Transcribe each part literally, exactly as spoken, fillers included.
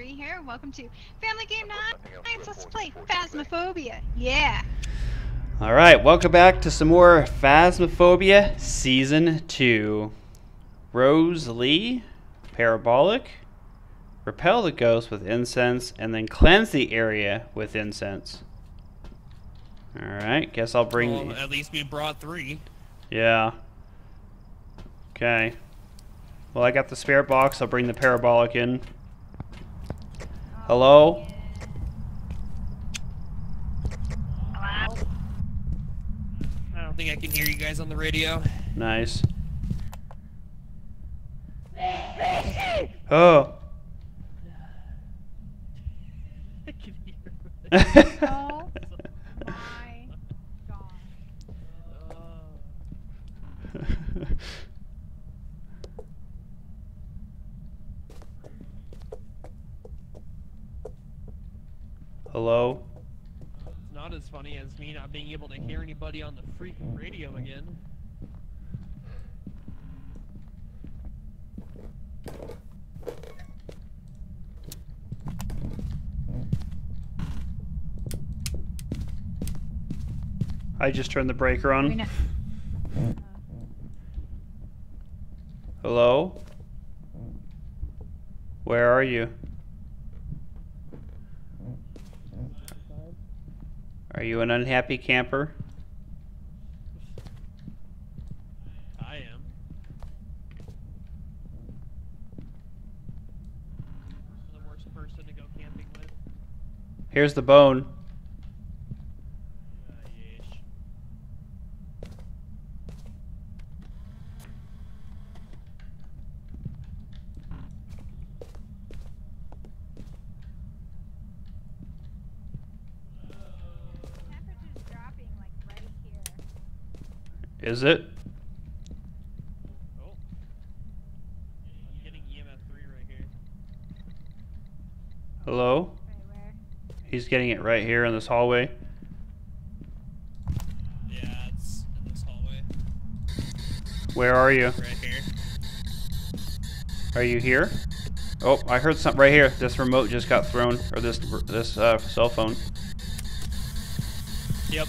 FamilyGameNightsCrew here. Welcome to Family Game Nights. Let's play Phasmophobia. Yeah. All right, welcome back to some more Phasmophobia Season Two. Rose Lee, parabolic, repel the ghost with incense, and then cleanse the area with incense. All right, guess I'll bring. Well, at least we brought three. Yeah. Okay. Well, I got the spare box. I'll bring the parabolic in. Hello? Hello? I don't think I can hear you guys on the radio. Nice. Oh. I can hear it. Oh my God. Hello? It's not as funny as me not being able to hear anybody on the freaking radio again. I just turned the breaker on. Hello? Where are you? Are you an unhappy camper? I am. I'm the worst person to go camping with. Here's the bone. Uh, yes. Is it? Oh. I'm getting E M F three right here. Hello? Right where? He's getting it right here in this hallway. Yeah, it's in this hallway. Where are you? Right here. Are you here? Oh, I heard something right here. This remote just got thrown, or this this uh, cell phone. Yep.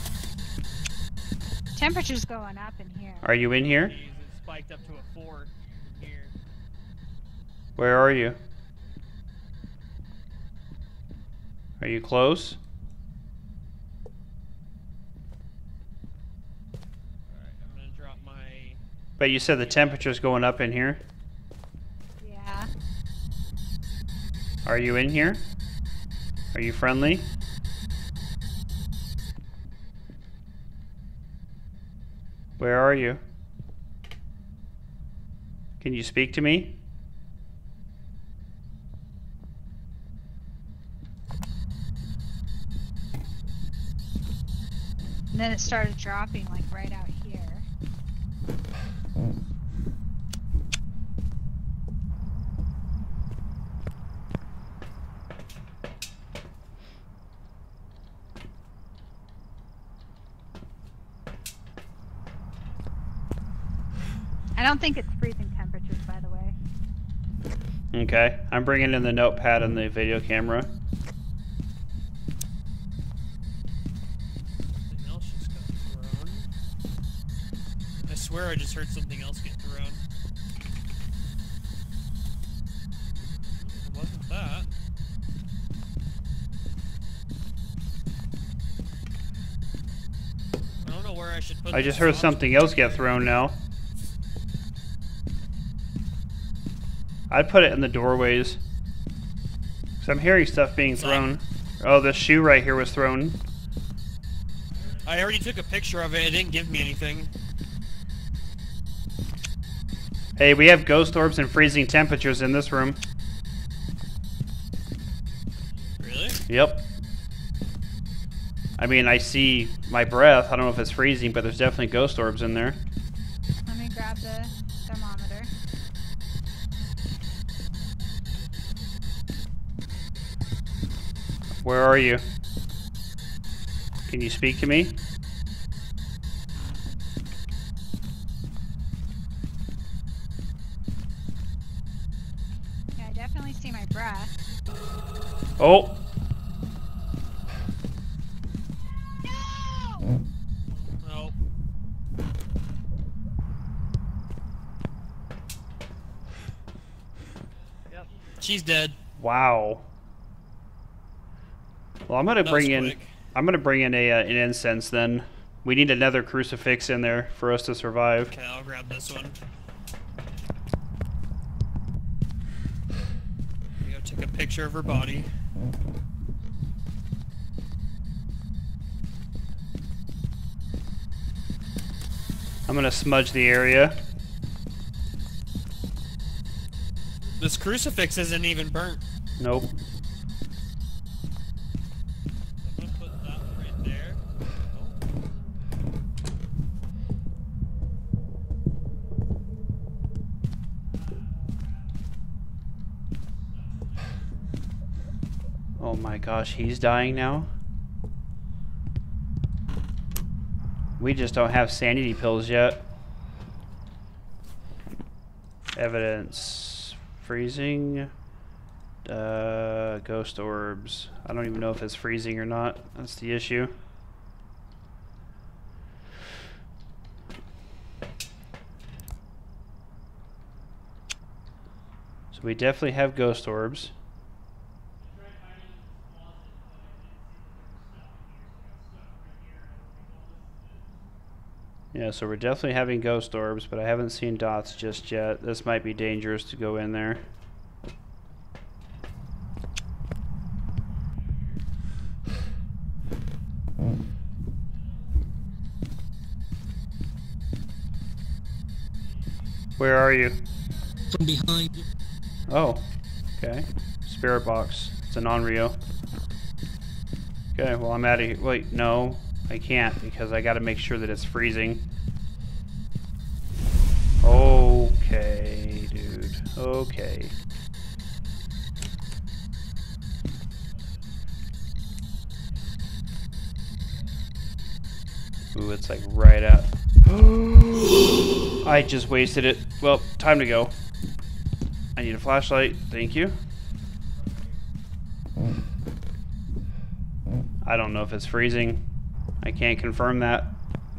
Temperature's going up in here. Are you in here? Jeez, it spiked up to a four in here. Where are you? Are you close? All right, I'm gonna drop my. But you said the temperature's going up in here. Yeah. Are you in here? Are you friendly? Where are you? Can you speak to me? And then it started dropping like right out here. I don't think it's freezing temperatures, by the way. Okay, I'm bringing in the notepad and the video camera. Something else just got thrown. I swear I just heard something else get thrown. It wasn't that. I don't know where I should put this. I just heard something else get thrown now. I'd put it in the doorways. Because I'm hearing stuff being thrown. Oh, this shoe right here was thrown. I already took a picture of it. It didn't give me anything. Hey, we have ghost orbs and freezing temperatures in this room. Really? Yep. I mean, I see my breath. I don't know if it's freezing, but there's definitely ghost orbs in there. Let me grab the thermometer. Where are you? Can you speak to me? Yeah, I definitely see my breath. Oh. No. No. Yep. She's dead. Wow. Well, I'm gonna bring in. I'm gonna bring in a uh, an incense then. We need another crucifix in there for us to survive. Okay, I'll grab this one. Go take a picture of her body. I'm gonna smudge the area. This crucifix isn't even burnt. Nope. Oh my gosh, he's dying now? We just don't have sanity pills yet. Evidence. Freezing. Uh, ghost orbs. I don't even know if it's freezing or not. That's the issue. So we definitely have ghost orbs. Yeah, so we're definitely having ghost orbs, but I haven't seen dots just yet. This might be dangerous to go in there. Where are you? From behind. Oh, okay. Spirit box. It's a non-Rio. Okay, well, I'm out of here. Wait, no. I can't because I gotta make sure that it's freezing. Okay, dude. Okay. Ooh, it's like right out. I just wasted it. Well, time to go. I need a flashlight. Thank you. I don't know if it's freezing. I can't confirm that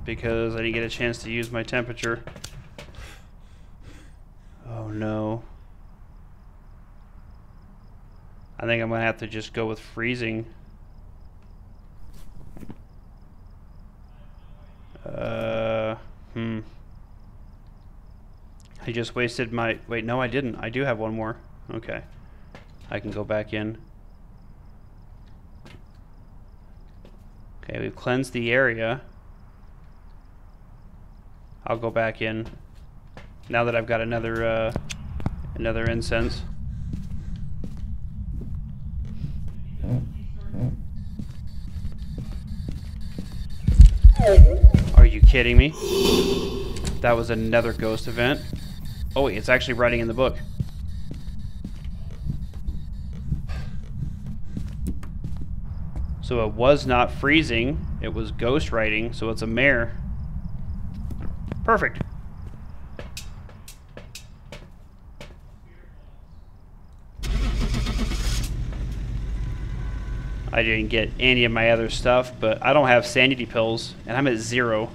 because I didn't get a chance to use my temperature. Oh no. I think I'm gonna have to just go with freezing. Uh, hmm. I just wasted my, wait, no I didn't. I do have one more. Okay. I can go back in. Okay, we've cleansed the area. I'll go back in now that I've got another uh, another incense. Are you kidding me? That was another ghost event. Oh wait, it's actually writing in the book. So it was not freezing, it was ghost writing, so it's a mare. Perfect. I didn't get any of my other stuff, but I don't have sanity pills, and I'm at zero.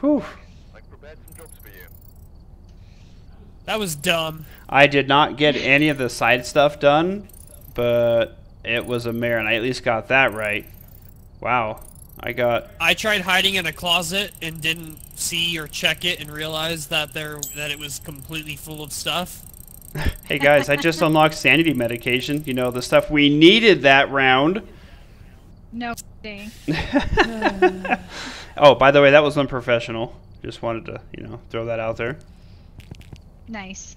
Whew. That was dumb. I did not get any of the side stuff done, but it was a mare, and I at least got that right. Wow. I got... I tried hiding in a closet and didn't see or check it and realized that there that it was completely full of stuff. Hey, guys, I just unlocked sanity medication. You know, the stuff we needed that round. No. Oh, by the way, that was unprofessional. Just wanted to, you know, throw that out there. Nice.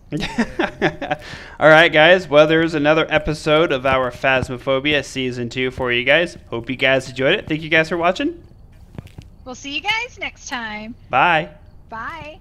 All right, guys. Well, there's another episode of our Phasmophobia Season two for you guys. Hope you guys enjoyed it. Thank you guys for watching. We'll see you guys next time. Bye. Bye.